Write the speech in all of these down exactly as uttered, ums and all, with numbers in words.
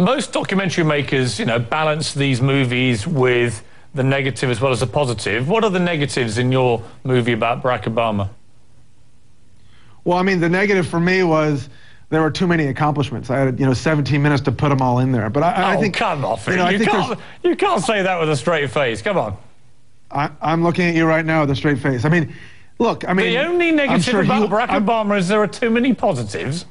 most documentary makers, you know, balance these movies with the negative as well as the positive. What are the negatives in your movie about Barack Obama? Well, I mean, the negative for me was there were too many accomplishments. I had, you know, seventeen minutes to put them all in there. But I, oh, I think, come off it. You know, I you, think can't, you can't say that with a straight face. Come on. I, I'm looking at you right now with a straight face. I mean, look, I mean... The only negative sure about he, Barack I'm, Obama is there are too many positives.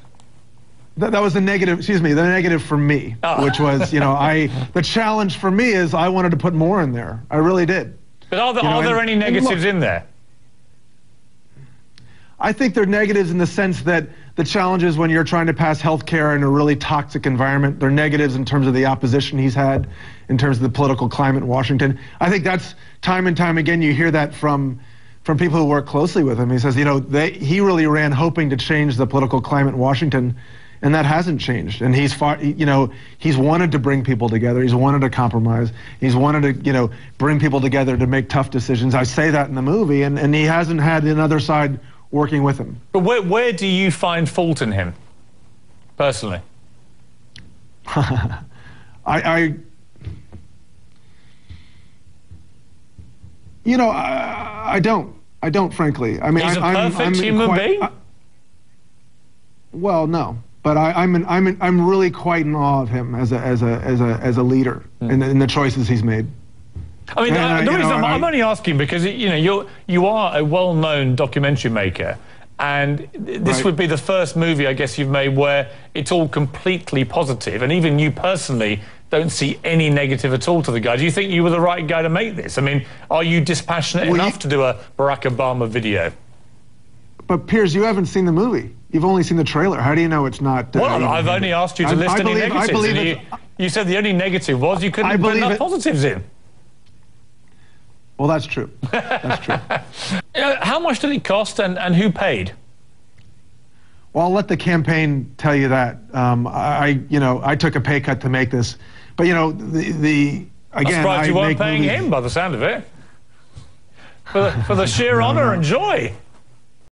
That, that was the negative, excuse me, the negative for me, oh. which was, you know, I... The challenge for me is I wanted to put more in there. I really did. But are there, you know, are there and, any negatives look, in there? I think they're negatives in the sense that the challenges when you're trying to pass health care in a really toxic environment, they're negatives in terms of the opposition he's had, in terms of the political climate in Washington. I think that's time and time again, you hear that from, from people who work closely with him. He says, you know, they, he really ran hoping to change the political climate in Washington, and that hasn't changed. And he's fought, you know, he's wanted to bring people together. He's wanted to compromise. He's wanted to, you know, bring people together to make tough decisions. I say that in the movie, and, and he hasn't had another side working with him. But where, where do you find fault in him, personally? I, I, you know, I, I don't. I don't, frankly. I mean, he's I, a perfect I'm, I'm human quite, being. I, well, no, but I, I'm an, I'm an, I'm really quite in awe of him as a as a as a as a leader mm. in, the, in the choices he's made. I mean, and, the, the reason know, I'm, I'm only asking because, you know, you're, you are a well-known documentary maker, and this right. would be the first movie, I guess, you've made where it's all completely positive, and even you personally don't see any negative at all to the guy. Do you think you were the right guy to make this? I mean, are you dispassionate well, enough you, to do a Barack Obama video? But, Piers, you haven't seen the movie. You've only seen the trailer. How do you know it's not... Uh, well, I've only asked you to I, list I any believe, negatives. I believe you, you said the only negative was you couldn't put enough it, positives in. Well, that's true. That's true. How much did it cost, and, and who paid? Well, I'll let the campaign tell you that. Um, I, you know, I took a pay cut to make this, but you know, the, the again, I'm surprised you I weren't paying movies. him by the sound of it. For the, for the sheer honor and joy.